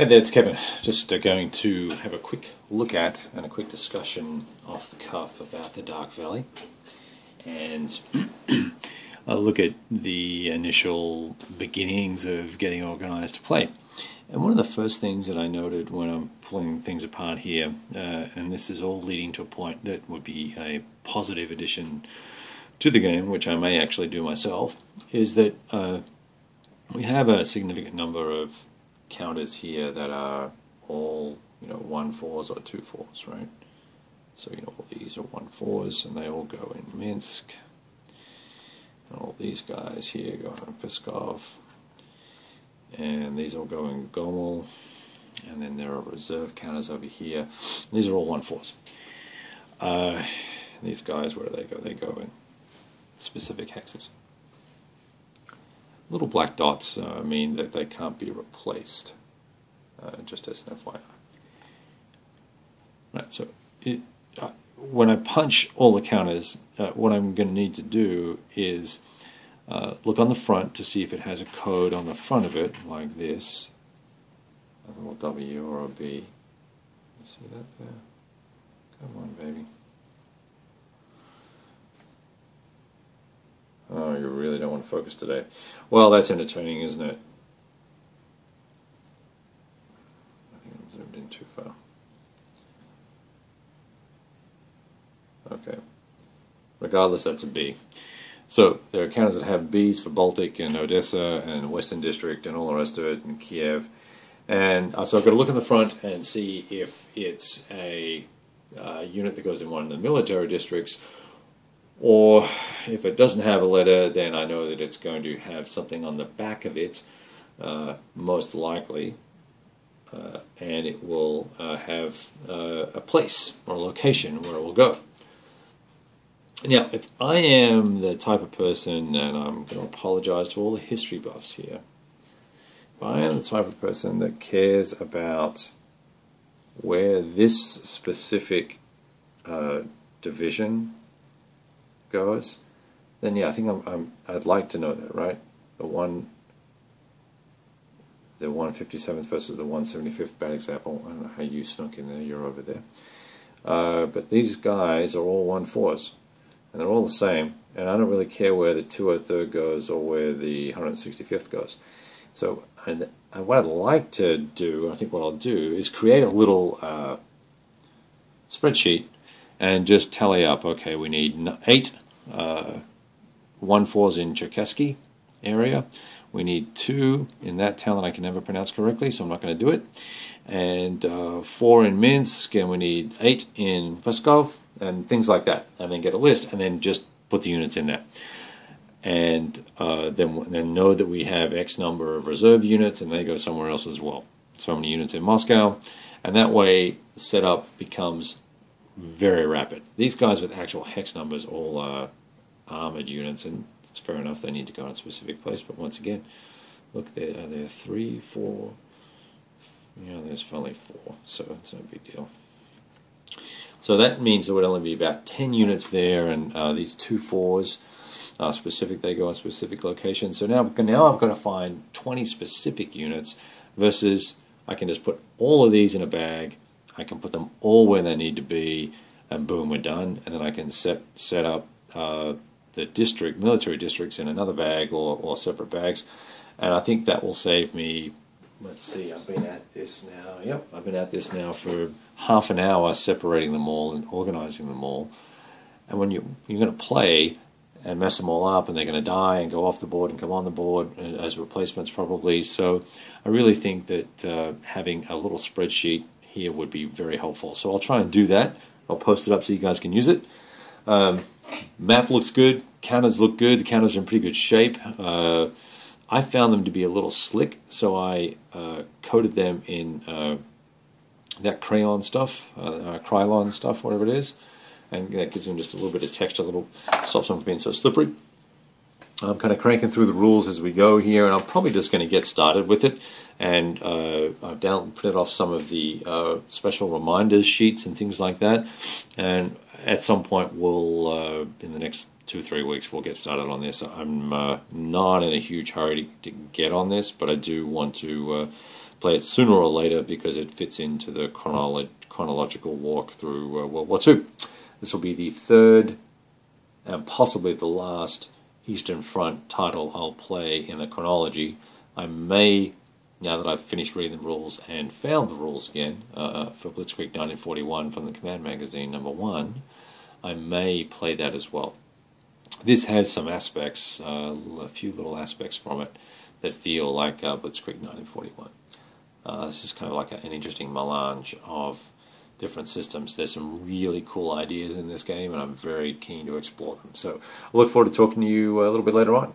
Hey there, it's Kevin. Just going to have a quick look at and a quick discussion off the cuff about the Dark Valley, and I'll look at the initial beginnings of getting organized to play. And one of the first things that I noted when I'm pulling things apart here, and this is all leading to a point that would be a positive addition to the game, which I may actually do myself, is that we have a significant number of counters here that are all 1/4s or 2/4s, right? So all these are 1/4s, and they all go in Minsk. And all these guys here go in Piskov, and these all go in Gomel, and then there are reserve counters over here. These are all 1/4s. These guys, where do they go? They go in specific hexes. Little black dots mean that they can't be replaced, just as an FYI. Right, so when I punch all the counters, what I'm going to need to do is look on the front to see if it has a code on the front of it, like this, a little W or a B. You see that there? Come on, baby. Oh, you really don't want to focus today. Well, that's entertaining, isn't it? I think I'm zoomed in too far. Okay. Regardless, that's a B. So, there are counters that have Bs for Baltic and Odessa and Western District and all the rest of it, and Kiev. And so I've got to look in the front and see if it's a unit that goes in one of the military districts, or if it doesn't have a letter, then I know that it's going to have something on the back of it, most likely, and it will have a place or a location where it will go. Now, if I am the type of person, and I'm going to apologize to all the history buffs here, if I am the type of person that cares about where this specific division goes, then yeah, I think I'd like to know that, right? The 157th versus the 175th, bad example. I don't know how you snuck in there. You're over there. But these guys are all 1/4s, and they're all the same. And I don't really care where the 203rd goes or where the 165th goes. So, and what I'd like to do, I think what I'll do is create a little spreadsheet and just tally up. Okay, we need 8 1/4s in Cherkassy area. We need 2 in that town that I can never pronounce correctly, so I'm not going to do it. And 4 in Minsk, and we need 8 in Peskov, and things like that. And then get a list, and then just put the units in there. And then know that we have X number of reserve units, and they go somewhere else as well. So many units in Moscow. And that way, the setup becomes very rapid. These guys with actual hex numbers all are armored units, and it's fair enough, they need to go in a specific place, but once again, look, there are 3, 4, there's finally 4, so it's no big deal. So that means there would only be about 10 units there, and these 2/4s are specific, they go in specific locations. So now I've got to find 20 specific units, versus I can just put all of these in a bag. I can put them all where they need to be, and boom, we're done. And then I can set up the district, military districts, in another bag or separate bags. And I think that will save me, let's see, I've been at this now, yep, I've been at this now for half an hour, separating them all and organizing them all. And when you're going to play and mess them all up, and they're going to die and go off the board and come on the board as replacements probably. So I really think that having a little spreadsheet here would be very helpful. So I'll try and do that. I'll post it up so you guys can use it. Map looks good. Counters look good. The counters are in pretty good shape. I found them to be a little slick, so I coated them in that Krylon stuff, whatever it is, and that gives them just a little bit of texture, a little, stops them from being so slippery. I'm kind of cranking through the rules as we go here, and I'm probably just going to get started with it. And I've printed off some of the special reminders sheets and things like that. And at some point, we'll in the next 2 or 3 weeks we'll get started on this. I'm not in a huge hurry to get on this, but I do want to play it sooner or later because it fits into the chronological walk through World War II. This will be the third and possibly the last Eastern Front title I'll play in the chronology. I may, now that I've finished reading the rules and found the rules again for Blitzkrieg 1941 from the Command Magazine #1, I may play that as well. This has some aspects, a few little aspects from it that feel like Blitzkrieg 1941. This is kind of like an interesting melange of different systems. There's some really cool ideas in this game, and I'm very keen to explore them. So I look forward to talking to you a little bit later on.